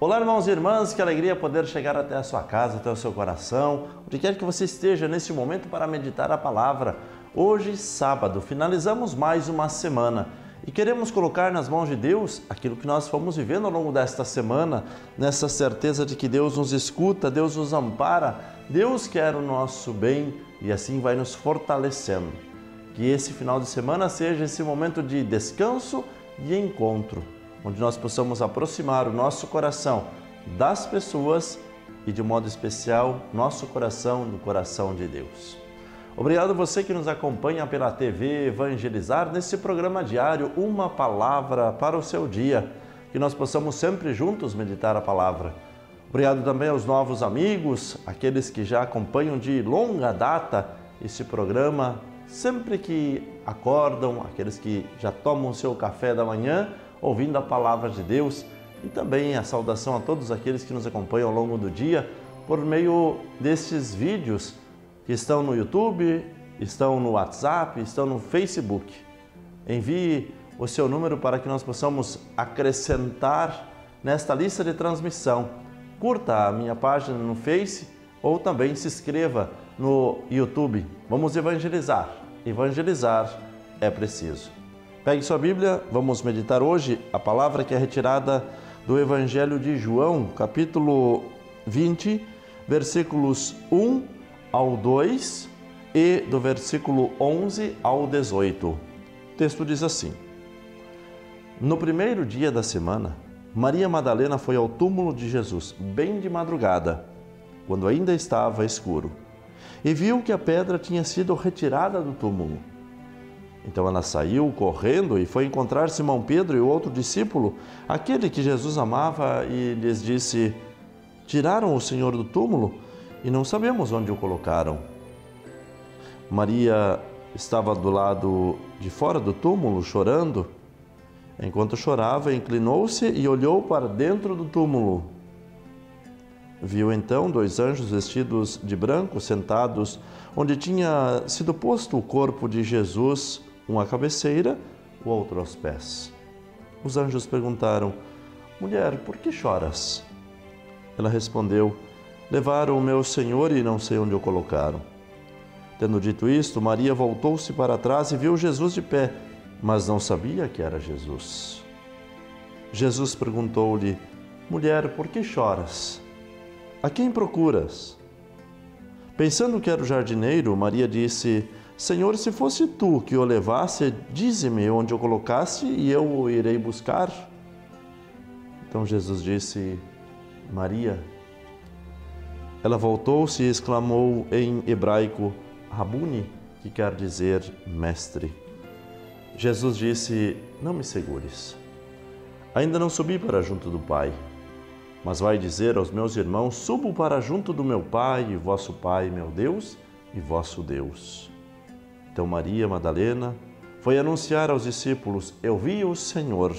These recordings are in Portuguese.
Olá, irmãos e irmãs, que alegria poder chegar até a sua casa, até o seu coração, onde quer que você esteja neste momento para meditar a palavra. Hoje, sábado, finalizamos mais uma semana e queremos colocar nas mãos de Deus aquilo que nós fomos vivendo ao longo desta semana, nessa certeza de que Deus nos escuta, Deus nos ampara, Deus quer o nosso bem e assim vai nos fortalecendo. Que esse final de semana seja esse momento de descanso e encontro, onde nós possamos aproximar o nosso coração das pessoas e, de modo especial, nosso coração do coração de Deus. Obrigado a você que nos acompanha pela TV Evangelizar nesse programa diário Uma Palavra para o Seu Dia, que nós possamos sempre juntos meditar a palavra. Obrigado também aos novos amigos, aqueles que já acompanham de longa data este programa, sempre que acordam, aqueles que já tomam o seu café da manhã, ouvindo a palavra de Deus, e também a saudação a todos aqueles que nos acompanham ao longo do dia por meio destes vídeos que estão no YouTube, estão no WhatsApp, estão no Facebook. Envie o seu número para que nós possamos acrescentar nesta lista de transmissão. Curta a minha página no Face ou também se inscreva no YouTube. Vamos evangelizar. Evangelizar é preciso. Pegue sua Bíblia, vamos meditar hoje a palavra que é retirada do Evangelho de João, capítulo 20, versículos 1 ao 2 e do versículo 11 ao 18. O texto diz assim: No primeiro dia da semana, Maria Madalena foi ao túmulo de Jesus, bem de madrugada, quando ainda estava escuro, e viu que a pedra tinha sido retirada do túmulo. Então ela saiu correndo e foi encontrar Simão Pedro e o outro discípulo, aquele que Jesus amava, e lhes disse: Tiraram o Senhor do túmulo e não sabemos onde o colocaram. Maria estava do lado de fora do túmulo, chorando. Enquanto chorava, inclinou-se e olhou para dentro do túmulo. Viu então dois anjos vestidos de branco, sentados onde tinha sido posto o corpo de Jesus, um à cabeceira, o outro aos pés. Os anjos perguntaram: Mulher, por que choras? Ela respondeu: Levaram o meu Senhor e não sei onde o colocaram. Tendo dito isto, Maria voltou-se para trás e viu Jesus de pé, mas não sabia que era Jesus. Jesus perguntou-lhe: Mulher, por que choras? A quem procuras? Pensando que era o jardineiro, Maria disse: Senhor, se fosse tu que o levasse, dize-me onde o colocaste e eu o irei buscar. Então Jesus disse: Maria. Ela voltou-se e exclamou em hebraico: Rabuni, que quer dizer mestre. Jesus disse: Não me segures. Ainda não subi para junto do Pai, mas vai dizer aos meus irmãos: Subo para junto do meu Pai e vosso Pai, meu Deus e vosso Deus. Então Maria Madalena foi anunciar aos discípulos: Eu vi o Senhor,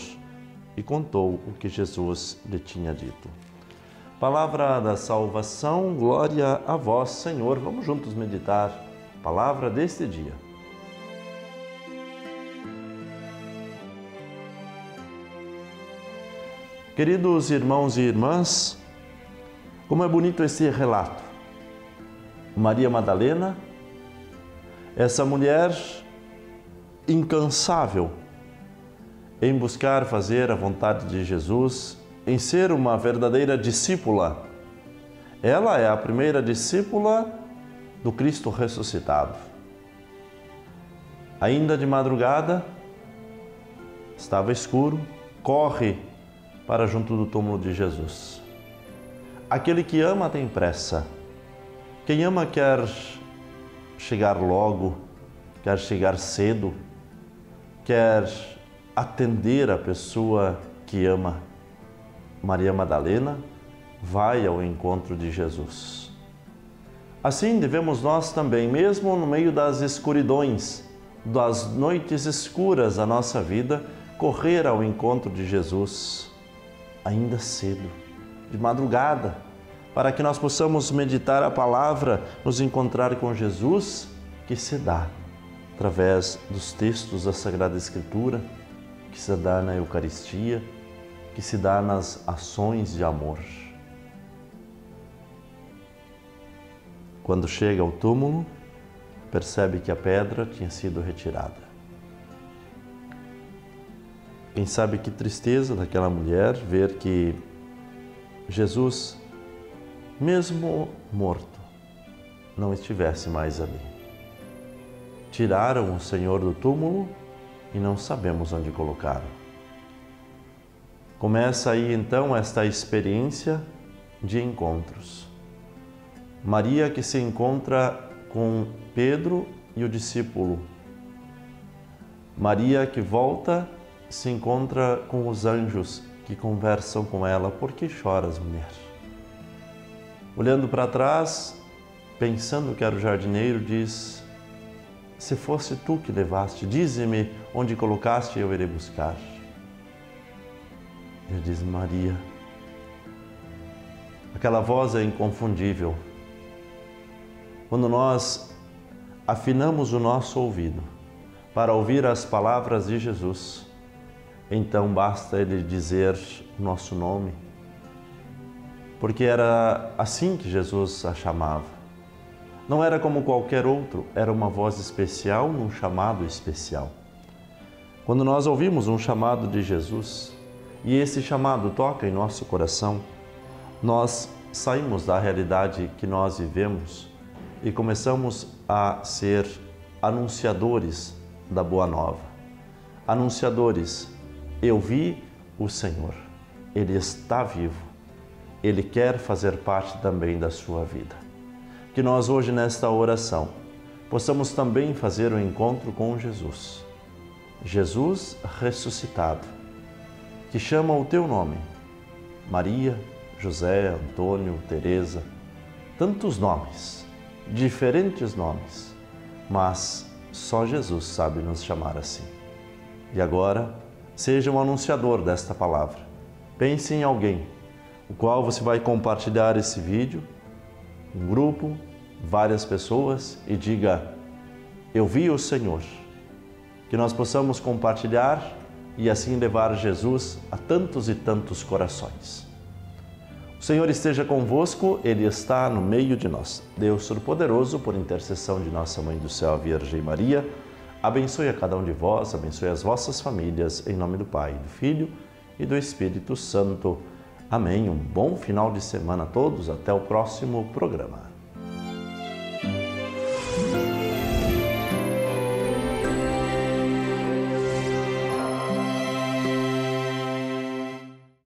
e contou o que Jesus lhe tinha dito. Palavra da salvação, glória a vós, Senhor. Vamos juntos meditar a palavra deste dia. Queridos irmãos e irmãs, como é bonito esse relato. Maria Madalena, essa mulher incansável em buscar fazer a vontade de Jesus, em ser uma verdadeira discípula. Ela é a primeira discípula do Cristo ressuscitado. Ainda de madrugada, estava escuro, corre para junto do túmulo de Jesus. Aquele que ama tem pressa. Quem ama quer chegar logo, quer chegar cedo, quer atender a pessoa que ama. Maria Madalena vai ao encontro de Jesus. Assim devemos nós também, mesmo no meio das escuridões, das noites escuras da nossa vida, correr ao encontro de Jesus, ainda cedo, de madrugada, para que nós possamos meditar a palavra, nos encontrar com Jesus, que se dá através dos textos da Sagrada Escritura, que se dá na Eucaristia, que que se dá nas ações de amor. Quando chega ao túmulo, percebe que a pedra tinha sido retirada. Quem sabe que tristeza daquela mulher ver que Jesus, mesmo morto, não estivesse mais ali. Tiraram o Senhor do túmulo e não sabemos onde colocaram. Começa aí então esta experiência de encontros. Maria que se encontra com Pedro e o discípulo. Maria que volta, se encontra com os anjos que conversam com ela. Por que choras, mulher? Olhando para trás, pensando que era o jardineiro, diz: se fosse tu que levaste, dize-me onde colocaste e eu irei buscar. Ele diz: Maria. Aquela voz é inconfundível. Quando nós afinamos o nosso ouvido para ouvir as palavras de Jesus, então basta Ele dizer o nosso nome, porque era assim que Jesus a chamava. Não era como qualquer outro, era uma voz especial num chamado especial. Quando nós ouvimos um chamado de Jesus e esse chamado toca em nosso coração, nós saímos da realidade que nós vivemos e começamos a ser anunciadores da Boa Nova. Anunciadores, eu vi o Senhor, Ele está vivo, Ele quer fazer parte também da sua vida. Que nós hoje nesta oração possamos também fazer um encontro com Jesus. Jesus ressuscitado, que chama o teu nome, Maria, José, Antônio, Teresa, tantos nomes. Diferentes nomes, mas só Jesus sabe nos chamar assim. E agora, seja um anunciador desta palavra. Pense em alguém, o qual você vai compartilhar esse vídeo, um grupo, várias pessoas, e diga: eu vi o Senhor. Que nós possamos compartilhar e assim levar Jesus a tantos e tantos corações. O Senhor esteja convosco, Ele está no meio de nós. Deus Todo-Poderoso, por intercessão de Nossa Mãe do Céu, a Virgem Maria, abençoe a cada um de vós, abençoe as vossas famílias, em nome do Pai, do Filho e do Espírito Santo. Amém. Um bom final de semana a todos, até o próximo programa.